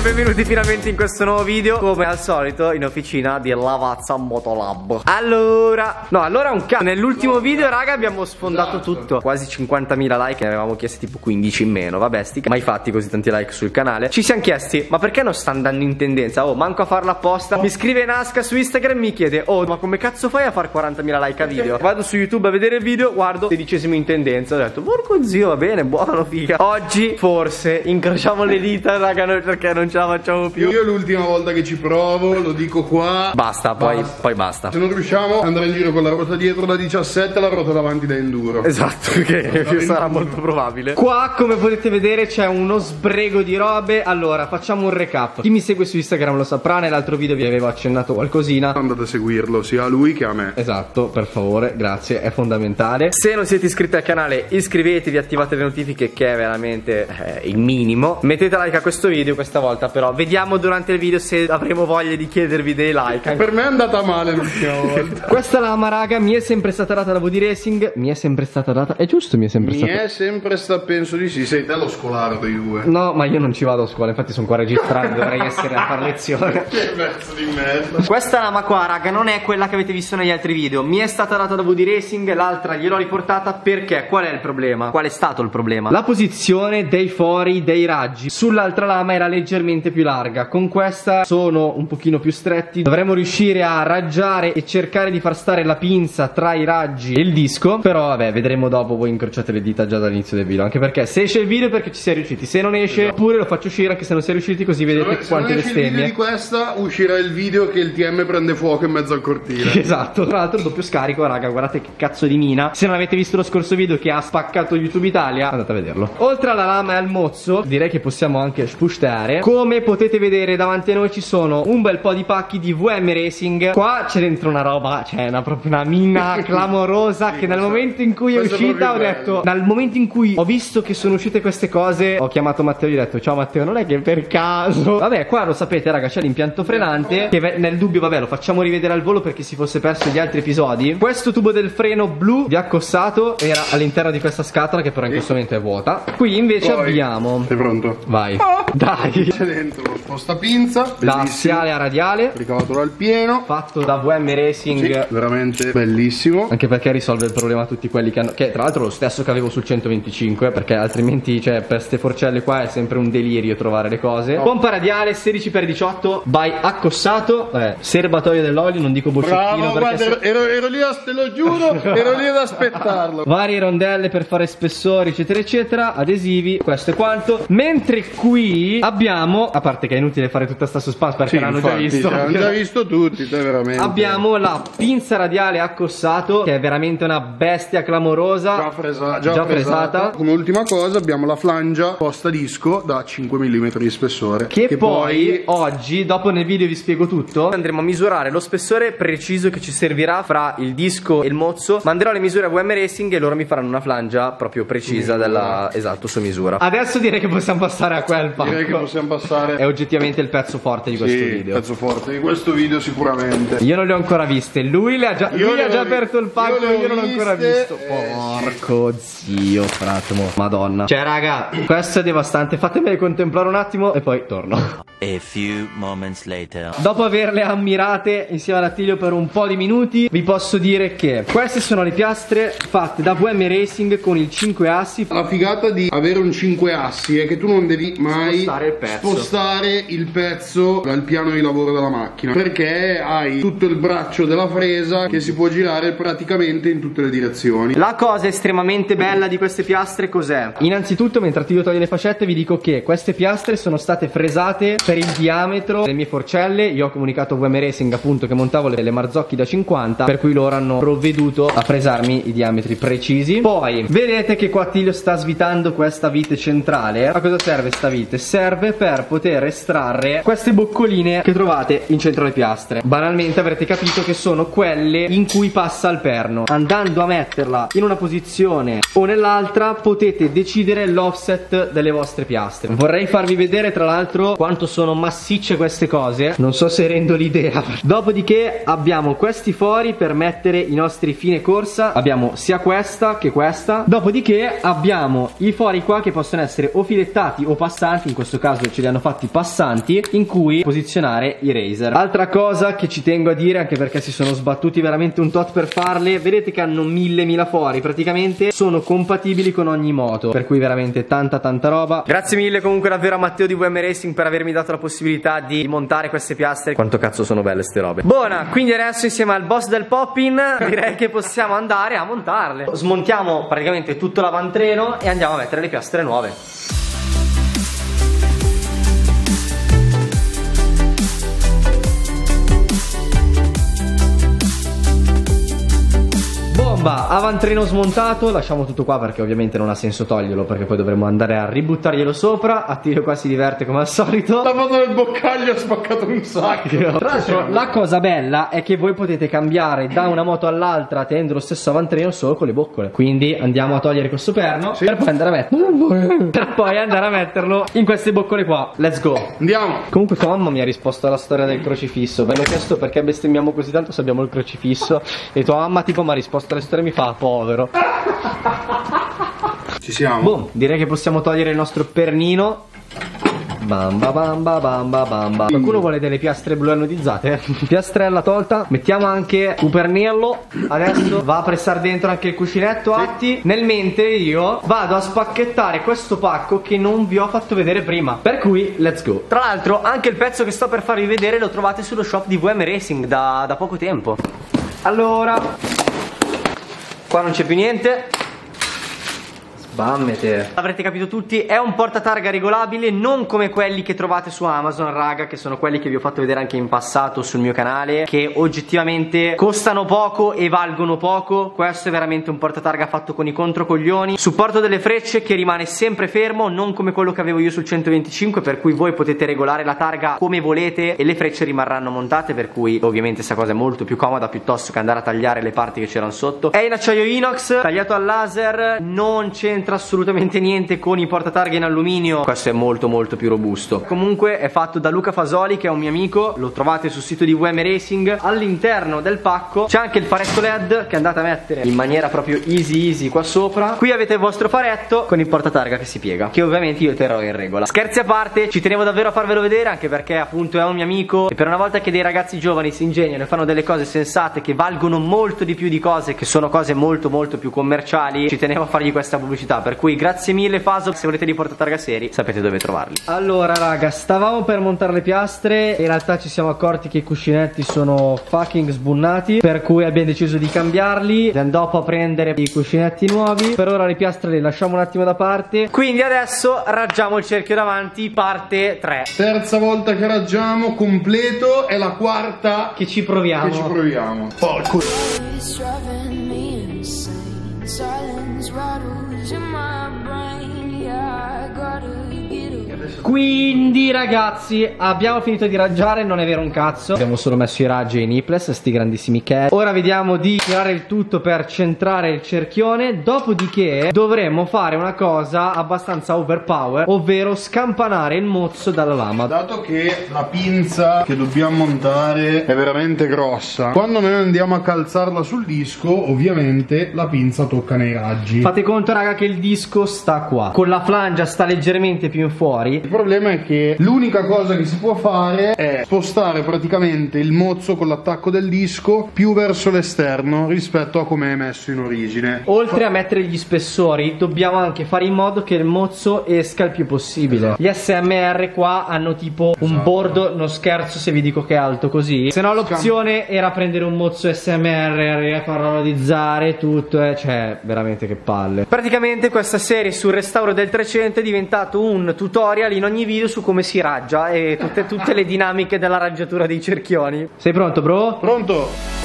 e benvenuti finalmente in questo nuovo video, come al solito in officina di Lavazza Motolab. Allora un cazzo. Nell'ultimo video, raga, abbiamo sfondato tutto. Quasi 50.000 like, ne avevamo chiesti tipo 15 in meno. Vabbè, stica, mai fatti così tanti like sul canale. Ci siamo chiesti, ma perché non sta andando in tendenza? Oh, manco a farla apposta. Mi scrive Nasca su Instagram, mi chiede, oh, ma come cazzo fai a far 40.000 like a video? Vado su YouTube a vedere il video, guardo, 16° in tendenza. Ho detto, porco zio, va bene, buono, figa. Oggi, forse, incrociamo le dita, raga, noi perché non ce la facciamo più. Io l'ultima volta che ci provo, lo dico qua. Basta, poi basta. Se non riusciamo, andare in giro con la ruota dietro da 17 e la ruota davanti da enduro. Esatto, che sarà molto probabile. Qua, come potete vedere, c'è uno sbrego di robe. Allora, facciamo un recap. Chi mi segue su Instagram lo saprà, nell'altro video vi avevo accennato qualcosina. Andate a seguirlo, sia a lui che a me. Esatto, per favore, grazie, è fondamentale. Se non siete iscritti al canale, iscrivetevi, attivate le notifiche, che è veramente il minimo. Mettete like a questo video. Questa volta però vediamo durante il video se avremo voglia di chiedervi dei like. Per me è andata male l'ultima volta. Questa lama, raga, mi è sempre stata data da Woody Racing. Mi è sempre stata data. È giusto, mi è sempre stata. Mi è sempre stata, penso di sì. Sei te lo scolaro dei due. No, ma io non ci vado a scuola, infatti sono qua registrato. Dovrei essere a far lezione. Che pezzo di merda. Questa lama qua, raga, non è quella che avete visto negli altri video. Mi è stata data da Woody Racing, l'altra gliel'ho riportata perché qual è il problema? Qual è stato il problema? La posizione dei fori, dei raggi sull'altra lama era leggermente più larga. Con questa sono un pochino più stretti. Dovremmo riuscire a raggiare e cercare di far stare la pinza tra i raggi e il disco. Però vabbè, vedremo dopo. Voi incrociate le dita già dall'inizio del video, anche perché se esce il video perché ci si è riusciti. Se non esce, oppure lo faccio uscire anche se non si è riusciti, così vedete quante bestemmie. Se non esce il video di questa, uscirà il video che il TM prende fuoco in mezzo al cortile. Esatto. Tra l'altro doppio scarico, raga, guardate che cazzo di mina. Se non avete visto lo scorso video che ha spaccato YouTube Italia, andate a vederlo. Oltre alla lama e al mozzo, direi che possiamo anche spustare. Come potete vedere davanti a noi ci sono un bel po' di pacchi di WM Racing. Qua c'è dentro una roba, cioè proprio una mina clamorosa. Che dal momento in cui è uscita ho detto, dal momento in cui ho visto che sono uscite queste cose, ho chiamato Matteo e gli ho detto, ciao Matteo, non è che per caso? Vabbè, qua lo sapete, raga, c'è l'impianto frenante, che nel dubbio, vabbè, lo facciamo rivedere al volo perché si fosse perso gli altri episodi. Questo tubo del freno blu di Accossato era all'interno di questa scatola, che però in questo momento è vuota. Qui invece abbiamo... Sei pronto? Vai. Dai. C'è dentro lo spostapinza da assiale a radiale, ricavatore al pieno, fatto da WM Racing. Sì, veramente bellissimo, anche perché risolve il problema a tutti quelli che hanno, che tra l'altro lo stesso che avevo sul 125, perché altrimenti, cioè, per ste forcelle qua è sempre un delirio trovare le cose. Pompa radiale 16x18 by Accossato. Vabbè, serbatoio dell'olio, non dico boccettino. Bravo, guarda, se... ero lì, te lo giuro. Ero lì ad aspettarlo. Varie rondelle per fare spessori, eccetera eccetera, adesivi. Questo è quanto. Mentre qui abbiamo, a parte che è inutile fare tutta sta suspense perché l'hanno già visto, l'hanno già visto tutti, veramente. Abbiamo la pinza radiale Accossato, che è veramente una bestia clamorosa. Già presata. Come ultima cosa abbiamo la flangia posta disco da 5 mm di spessore, che poi oggi, dopo nel video vi spiego tutto, andremo a misurare lo spessore preciso che ci servirà fra il disco e il mozzo. Manderò le misure a WM Racing e loro mi faranno una flangia proprio precisa della, esatto, su misura. Adesso direi che possiamo passare a quel pacco. Direi che possiamo passare. È oggettivamente il pezzo forte di questo video. Il pezzo forte di questo video sicuramente. Io non le ho ancora viste. Lui le ha già, aperto il pacco. Io non l'ho ancora visto. Porco zio, fratmo. Madonna. Cioè, raga, questo è devastante. Fatemele contemplare un attimo e poi torno. A few moments later. Dopo averle ammirate insieme all'Attilio per un po' di minuti, vi posso dire che queste sono le piastre fatte da WM Racing con il 5 assi. La figata di avere un 5 assi è che tu non devi mai spostare il pezzo dal piano di lavoro della macchina, perché hai tutto il braccio della fresa che si può girare praticamente in tutte le direzioni. La cosa estremamente bella di queste piastre cos'è? Innanzitutto, mentre Attilio toglie le fascette, vi dico che queste piastre sono state fresate per il diametro delle mie forcelle. Io ho comunicato a WM Racing appunto che montavo le Marzocchi da 50, per cui loro hanno provveduto a fresarmi i diametri precisi. Poi vedete che qua Attilio sta svitando questa vite centrale. A cosa serve sta vite? Serve per poter estrarre queste boccoline che trovate in centro alle piastre. Banalmente avrete capito che sono quelle in cui passa il perno. Andando a metterla in una posizione o nell'altra potete decidere l'offset delle vostre piastre. Vorrei farvi vedere tra l'altro quanto sono sono massicce queste cose, non so se rendo l'idea. Dopodiché abbiamo questi fori per mettere i nostri fine corsa, abbiamo sia questa che questa. Dopodiché abbiamo i fori qua che possono essere o filettati o passanti, in questo caso ce li hanno fatti passanti, in cui posizionare i racer. Altra cosa che ci tengo a dire, anche perché si sono sbattuti veramente un tot per farle, vedete che hanno mille fori, praticamente sono compatibili con ogni moto, per cui veramente tanta roba. Grazie mille comunque davvero a Matteo di WM Racing per avermi dato la possibilità di montare queste piastre. Quanto cazzo sono belle ste robe. Buona, quindi adesso insieme al boss del poppin direi che possiamo andare a montarle. Smontiamo praticamente tutto l'avantreno e andiamo a mettere le piastre nuove. Avantreno smontato, lasciamo tutto qua perché ovviamente non ha senso toglierlo, perché poi dovremo andare a ributtarglielo sopra. Attilio qua si diverte come al solito. Lavando nel boccaglio ha spaccato un sacco. Tra l'altro la cosa bella è che voi potete cambiare da una moto all'altra tenendo lo stesso avantreno solo con le boccole. Quindi andiamo a togliere questo perno, sì, per poi andare a metterlo in queste boccole qua. Let's go. Andiamo. Comunque tua mamma mi ha risposto alla storia del crocifisso. Ve l'ho chiesto perché bestemmiamo così tanto se abbiamo il crocifisso, e tua mamma tipo mi ha risposto alle storie e mi fa povero. Ci siamo. Boom, direi che possiamo togliere il nostro pernino. Bamba bamba bamba bamba. Qualcuno vuole delle piastre blu anodizzate? Piastrella tolta. Mettiamo anche un pernello. Adesso va a pressare dentro anche il cuscinetto, sì. Atti, nel mentre io vado a spacchettare questo pacco che non vi ho fatto vedere prima, per cui let's go. Tra l'altro anche il pezzo che sto per farvi vedere lo trovate sullo shop di WM Racing da poco tempo. Allora, qua non c'è più niente. Sbammete. Avrete capito tutti, è un portatarga regolabile, non come quelli che trovate su Amazon, raga, che sono quelli che vi ho fatto vedere anche in passato sul mio canale, che oggettivamente costano poco e valgono poco. Questo è veramente un portatarga fatto con i controcoglioni. Supporto delle frecce che rimane sempre fermo, non come quello che avevo io sul 125, per cui voi potete regolare la targa come volete e le frecce rimarranno montate, per cui ovviamente questa cosa è molto più comoda piuttosto che andare a tagliare le parti che c'erano sotto. È in acciaio inox, tagliato al laser, non c'entra assolutamente niente con i portatarghe in alluminio. Questo è molto più robusto. Comunque è fatto da Luca Fasoli, che è un mio amico, lo trovate sul sito di WM Racing. All'interno del pacco c'è anche il faretto LED che andate a mettere in maniera proprio easy qua sopra. Qui avete il vostro faretto con il portatarga che si piega, che ovviamente io terrò in regola. Scherzi a parte, ci tenevo davvero a farvelo vedere, anche perché appunto è un mio amico e per una volta che dei ragazzi giovani si ingegnano e fanno delle cose sensate che valgono molto di più di cose che sono cose molto più commerciali, ci tenevo a fargli questa pubblicità. Per cui grazie mille Faso, se volete di portatarga seri sapete dove trovarli. Allora raga, stavamo per montare le piastre, in realtà ci siamo accorti che i cuscinetti sono fucking sbunnati, per cui abbiamo deciso di cambiarli. Dopo a prendere i cuscinetti nuovi. Per ora le piastre le lasciamo un attimo da parte. Quindi adesso raggiamo il cerchio davanti, parte 3. Terza volta che raggiamo, completo. È la quarta che ci proviamo. Porco. Quindi ragazzi, abbiamo finito di raggiare, non è vero un cazzo, abbiamo solo messo i raggi e i nipples, sti grandissimi che. Ora vediamo di tirare il tutto per centrare il cerchione. Dopodiché dovremmo fare una cosa abbastanza overpower, ovvero scampanare il mozzo dalla lama. Dato che la pinza che dobbiamo montare è veramente grossa, quando noi andiamo a calzarla sul disco ovviamente la pinza tocca nei raggi. Fate conto raga che il disco sta qua, con la flangia sta leggermente più in fuori. Il problema è che l'unica cosa che si può fare è spostare praticamente il mozzo con l'attacco del disco più verso l'esterno rispetto a come è messo in origine. Oltre a mettere gli spessori dobbiamo anche fare in modo che il mozzo esca il più possibile. Esatto. Gli SMR qua hanno tipo un bordo, non scherzo se vi dico che è alto così, se no l'opzione era prendere un mozzo SMR, farlo anodizzare tutto, cioè veramente che palle. Praticamente questa serie sul restauro del 300 è diventato un tutorial in ogni video su come si raggia e tutte le dinamiche della raggiatura dei cerchioni. Sei pronto bro? Pronto!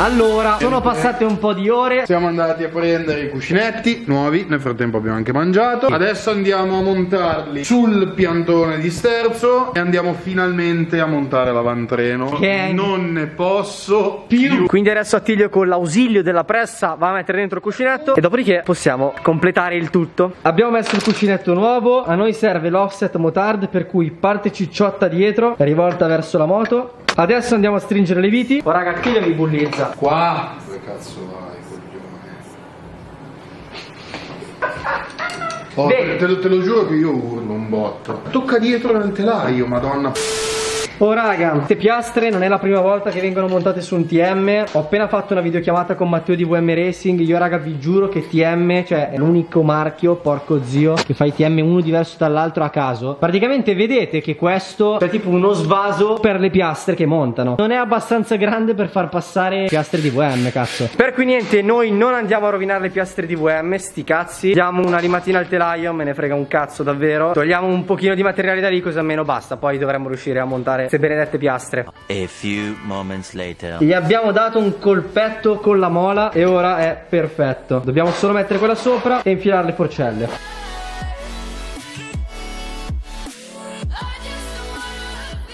Allora, sono passate un po' di ore. Siamo andati a prendere i cuscinetti nuovi, nel frattempo abbiamo anche mangiato. Adesso andiamo a montarli sul piantone di sterzo e andiamo finalmente a montare l'avantreno, che non ne posso più. Quindi adesso Attilio con l'ausilio della pressa va a mettere dentro il cuscinetto e dopodiché possiamo completare il tutto. Abbiamo messo il cuscinetto nuovo. A noi serve l'offset motard, per cui parte cicciotta dietro rivolta verso la moto. Adesso andiamo a stringere le viti. Oh raga, Attilio mi bullizza qua. Dove cazzo vai, coglione? Oh, te lo giuro che io urlo un botto. Tocca dietro nel telaio, madonna. Oh raga, queste piastre non è la prima volta che vengono montate su un TM. Ho appena fatto una videochiamata con Matteo di WM Racing. Io raga vi giuro che TM, cioè è l'unico marchio, porco zio, che fa i TM uno diverso dall'altro a caso. Praticamente vedete che questo è tipo uno svaso per le piastre che montano. Non è abbastanza grande per far passare piastre di WM, cazzo. Per cui niente, noi non andiamo a rovinare le piastre di WM, sti cazzi. Diamo una rimatina al telaio, me ne frega un cazzo davvero. Togliamo un pochino di materiale da lì, così almeno basta. Poi dovremmo riuscire a montare queste benedette piastre. A few moments later. Gli abbiamo dato un colpetto con la mola e ora è perfetto. Dobbiamo solo mettere quella sopra e infilare le forcelle.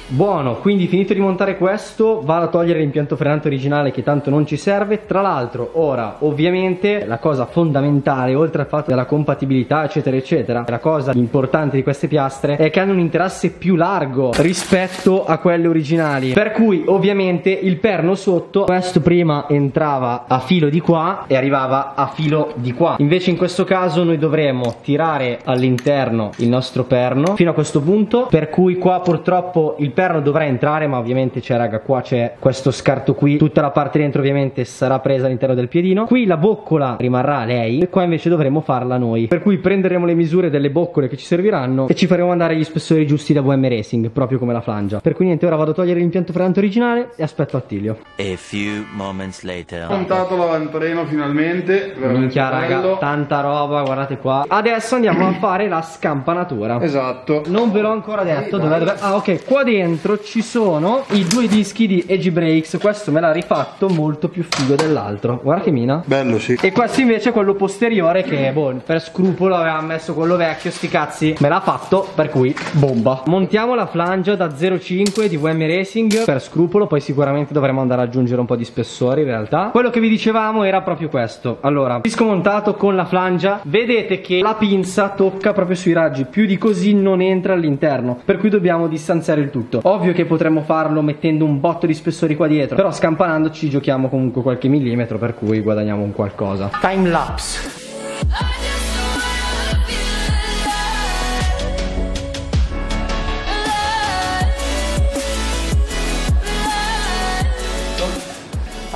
Buono, quindi finito di montare questo, vado a togliere l'impianto frenante originale che tanto non ci serve. Tra l'altro ora ovviamente la cosa fondamentale, oltre al fatto della compatibilità eccetera eccetera, la cosa importante di queste piastre è che hanno un interasse più largo rispetto a quelle originali, per cui ovviamente il perno sotto, questo prima entrava a filo di qua e arrivava a filo di qua, invece in questo caso noi dovremo tirare all'interno il nostro perno fino a questo punto, per cui qua purtroppo il perno dovrà entrare, ma ovviamente c'è raga, qua c'è questo scarto qui, tutta la parte dentro ovviamente sarà presa all'interno del piedino, qui la boccola rimarrà lei e qua invece dovremo farla noi, per cui prenderemo le misure delle boccole che ci serviranno e ci faremo mandare gli spessori giusti da WM Racing, proprio come la flangia. Per cui niente, ora vado a togliere l'impianto frenante originale e aspetto Attilio. A few moments later. Ho montato l'avantreno finalmente, minchia raga, tanta roba, guardate qua. Adesso andiamo a fare la scampanatura. Esatto. Non ve l'ho ancora detto, dov'è? Ah ok, qua dentro ci sono i due dischi di Edgy Brakes. Questo me l'ha rifatto, molto più figo dell'altro. Guarda che mina. Bello, sì. E questo invece è quello posteriore che, boh, per scrupolo avevamo messo quello vecchio. Sti cazzi, me l'ha fatto, per cui bomba. Montiamo la flangia da 0,5 di WM Racing per scrupolo. Poi sicuramente dovremo andare ad aggiungere un po' di spessore in realtà. Quello che vi dicevamo era proprio questo. Allora, disco montato con la flangia. Vedete che la pinza tocca proprio sui raggi. Più di così non entra all'interno, per cui dobbiamo distanziare il tutto. Ovvio che potremmo farlo mettendo un botto di spessori qua dietro, però scampanando ci giochiamo comunque qualche millimetro, per cui guadagniamo un qualcosa. Time lapse.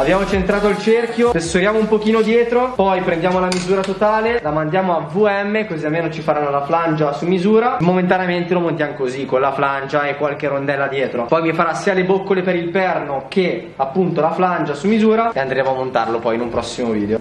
Abbiamo centrato il cerchio, spessoriamo un pochino dietro, poi prendiamo la misura totale, la mandiamo a VM, così almeno ci faranno la flangia su misura. Momentaneamente lo montiamo così, con la flangia e qualche rondella dietro. Poi mi farà sia le boccole per il perno che appunto la flangia su misura e andremo a montarlo poi in un prossimo video.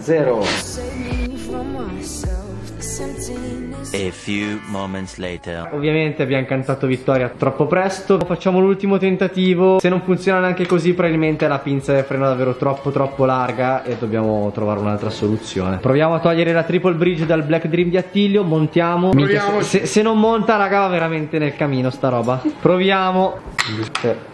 A few moments later. Ovviamente abbiamo cantato vittoria troppo presto. Facciamo l'ultimo tentativo. Se non funziona neanche così, probabilmente la pinza del freno è davvero troppo larga e dobbiamo trovare un'altra soluzione. Proviamo a togliere la triple bridge dal Black Dream di Attilio. Montiamo. Se non monta raga va veramente nel camino sta roba. Proviamo.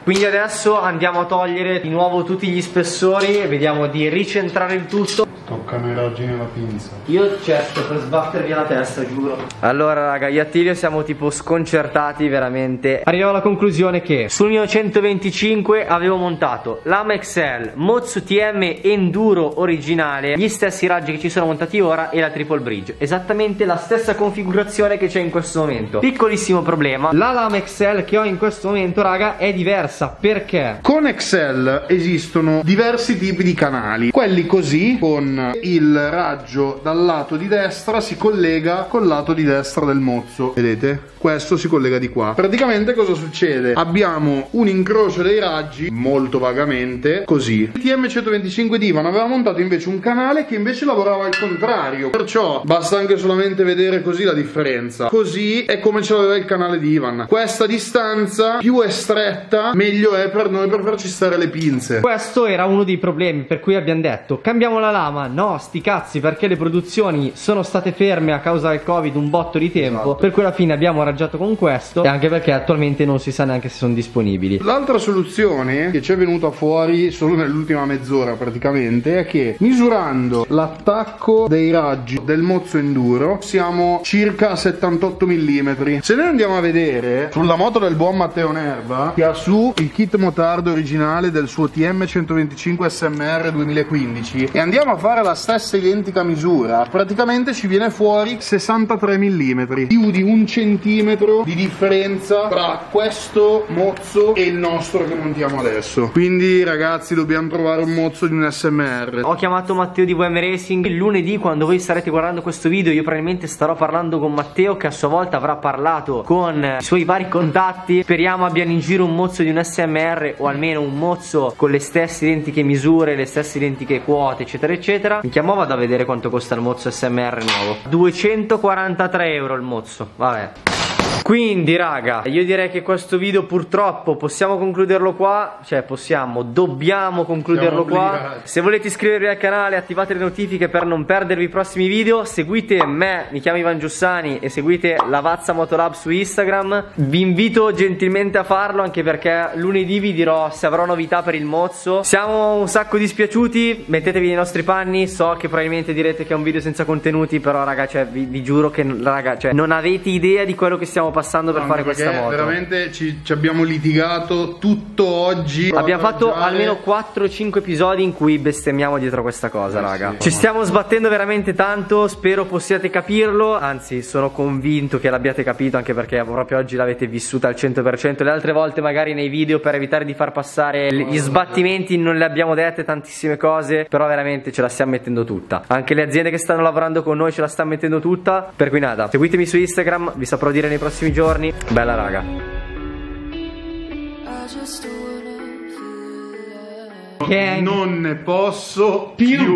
Quindi adesso andiamo a togliere di nuovo tutti gli spessori e vediamo di ricentrare il tutto. Toccano i raggi nella pinza. Io cerco per sbattervi la testa, giuro. Allora raga, io e Attilio siamo tipo sconcertati veramente. Arriviamo alla conclusione che sul mio 125 avevo montato Lama XL, Mozzu TM Enduro originale, gli stessi raggi che ci sono montati ora e la triple bridge, esattamente la stessa configurazione che c'è in questo momento. Piccolissimo problema, la Lama XL che ho in questo momento raga è diversa. Perché? Con XL esistono diversi tipi di canali. Quelli così, con il raggio dal lato di destra si collega col lato di destra del mozzo, vedete? Questo si collega di qua. Praticamente cosa succede? Abbiamo un incrocio dei raggi molto vagamente così. Il TM125 di Ivan aveva montato invece un canale che invece lavorava al contrario, perciò basta anche solamente vedere così la differenza. Così è come ce l'aveva il canale di Ivan. Questa distanza più estrema stretta, meglio è per noi per farci stare le pinze. Questo era uno dei problemi per cui abbiamo detto cambiamo la lama. No, sti cazzi, perché le produzioni sono state ferme a causa del Covid un botto di tempo, esatto. Per cui alla fine abbiamo raggiato con questo, e anche perché attualmente non si sa neanche se sono disponibili. L'altra soluzione che ci è venuta fuori solo nell'ultima mezz'ora praticamente è che misurando l'attacco dei raggi del mozzo enduro siamo circa a 78 mm. Se noi andiamo a vedere sulla moto del buon Matteo Nerva, che ha su il kit motardo originale del suo TM 125 SMR 2015, e andiamo a fare la stessa identica misura, praticamente ci viene fuori 63 mm, più di 1 centimetro di differenza tra questo mozzo e il nostro che montiamo adesso. Quindi ragazzi, dobbiamo trovare un mozzo di un SMR. Ho chiamato Matteo di WM Racing. Il lunedì, quando voi starete guardando questo video, io probabilmente starò parlando con Matteo, che a sua volta avrà parlato con i suoi vari contatti. Speriamo abbiano in giro un mozzo di un SMR, o almeno un mozzo con le stesse identiche misure, le stesse identiche quote, eccetera eccetera. Mi chiamo, vado a vedere quanto costa il mozzo SMR nuovo. 243 euro il mozzo, vabbè. Quindi raga, io direi che questo video purtroppo possiamo concluderlo qua. Cioè dobbiamo concluderlo qua. Se volete iscrivervi al canale, attivate le notifiche per non perdervi i prossimi video. Seguite me, mi chiamo Ivan Giussani, e seguite Lavazza Motolab su Instagram. Vi invito gentilmente a farlo, anche perché lunedì vi dirò se avrò novità per il mozzo. Siamo un sacco dispiaciuti, mettetevi nei nostri panni. So che probabilmente direte che è un video senza contenuti, però raga, cioè vi giuro che raga, cioè non avete idea di quello che stiamo passando per fare questa moto. Veramente ci abbiamo litigato tutto oggi. Abbiamo fatto almeno 4-5 episodi in cui bestemmiamo dietro questa cosa, raga. Sì. Ci stiamo sbattendo veramente tanto, spero possiate capirlo. Anzi, sono convinto che l'abbiate capito, anche perché proprio oggi l'avete vissuta al 100%. Le altre volte magari nei video, per evitare di far passare gli sbattimenti, non le abbiamo dette tantissime cose, però veramente ce la stiamo mettendo tutta. Anche le aziende che stanno lavorando con noi ce la stanno mettendo tutta. Per cui nada, seguitemi su Instagram, vi saprò dire nei prossimi giorni. Bella raga. Non ne posso più.